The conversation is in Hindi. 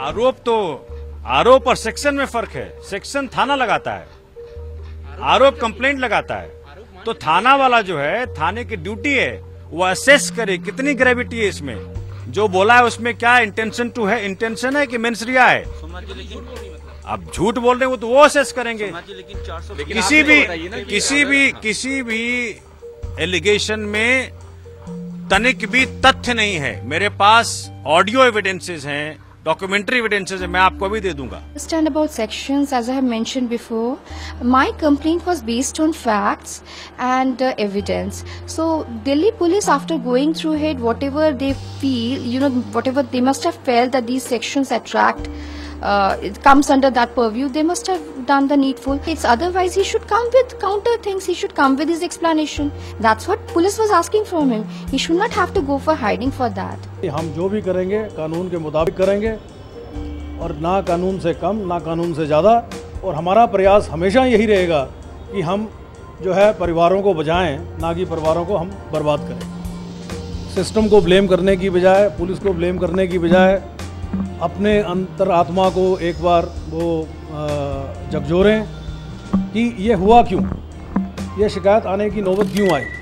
आरोप और सेक्शन में फर्क है। सेक्शन थाना लगाता है, आरोप कंप्लेंट लगाता है। तो थाना वाला जो है, थाने की ड्यूटी है वो असेस करे कितनी ग्रेविटी है इसमें, जो बोला है उसमें क्या इंटेंशन टू है, इंटेंशन है कि मेंसरिया है। अब झूठ बोल रहे हो तो वो असेस करेंगे। किसी भी एलिगेशन में तनिक भी तथ्य नहीं है। मेरे पास ऑडियो एविडेंसेस हैं, documentary evidences, मैं आपको भी दे दूंगा। Understand about sections as I have mentioned before. My complaint was based on facts and evidence. So Delhi police, after going through it, whatever they feel, whatever they must have felt that these sections attract, it comes under that purview, they must have done the needful. It's otherwise he should come with counter things, he should come with his explanation. That's what police was asking from him. He should not have to go for hiding for that. हम जो भी करेंगे कानून के मुताबिक करेंगे, और ना कानून से कम ना कानून से ज़्यादा। और हमारा प्रयास हमेशा यही रहेगा कि हम जो है परिवारों को बचाएं, ना कि परिवारों को हम बर्बाद करें। सिस्टम को ब्लेम करने की बजाय, पुलिस को ब्लेम करने की बजाय अपने अंतर आत्मा को एक बार वो झकझोरें कि ये हुआ क्यों, ये शिकायत आने की नौबत क्यों आई।